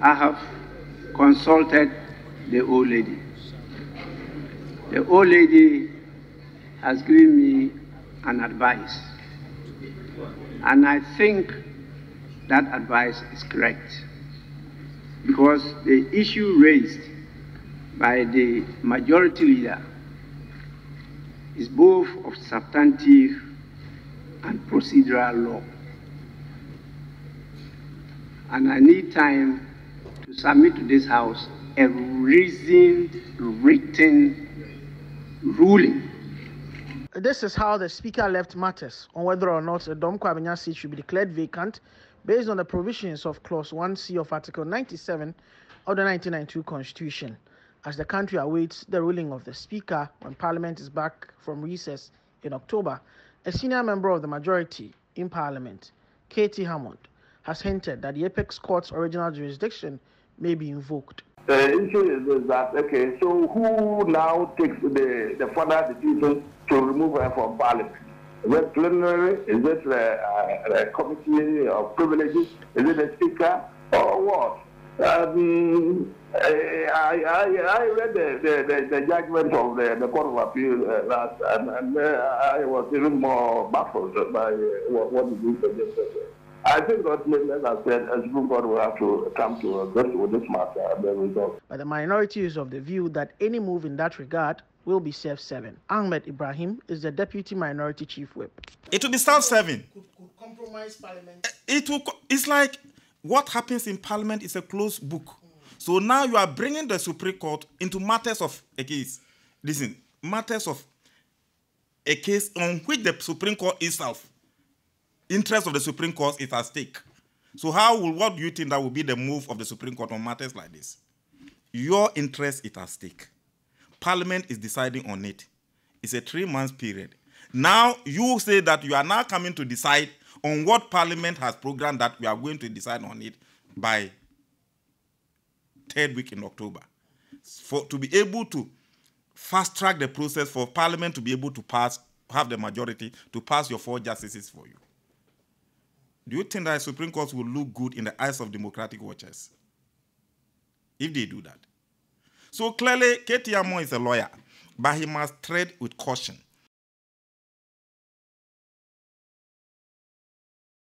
I have consulted the old lady. The old lady has given me an advice, and I think that advice is correct, because the issue raised by the majority leader is both of substantive and procedural law. And I need time to submit to this House a reasoned written ruling. This is how the Speaker left matters on whether or not a Dome-Kwabenya seat should be declared vacant based on the provisions of Clause 1C of Article 97 of the 1992 Constitution, as the country awaits the ruling of the Speaker when Parliament is back from recess in October. A senior member of the majority in Parliament, KT Hammond, has hinted that the Apex Court's original jurisdiction may be invoked. The issue is that, okay, so who now takes the further decision to remove her from Parliament? Is it plenary? Is it a committee of privileges? Is it a Speaker? Or what? I read the judgment of the Court of Appeal last, and I was even more baffled by what the group suggested. I think that, as I said, as Supreme Court will have to come to a grips with this matter and the result. But the minority is of the view that any move in that regard will be self-serving. Ahmed Ibrahim is the Deputy Minority Chief Whip. It will be self-serving. Could compromise Parliament. It's like what happens in Parliament is a closed book. So now you are bringing the Supreme Court into matters of a case. Listen, matters of a case on which the Supreme Court itself, interest of the Supreme Court is at stake. So what do you think that will be the move of the Supreme Court on matters like this? Your interest is at stake. Parliament is deciding on it. It's a 3-month period. Now you say that you are now coming to decide on what Parliament has programmed, that we are going to decide on it by 3rd week in October, to be able to fast-track the process for Parliament to be able to have the majority to pass your 4 justices for you. Do you think that the Supreme Court will look good in the eyes of democratic watchers if they do that? So clearly, KT Hammond is a lawyer, but he must tread with caution.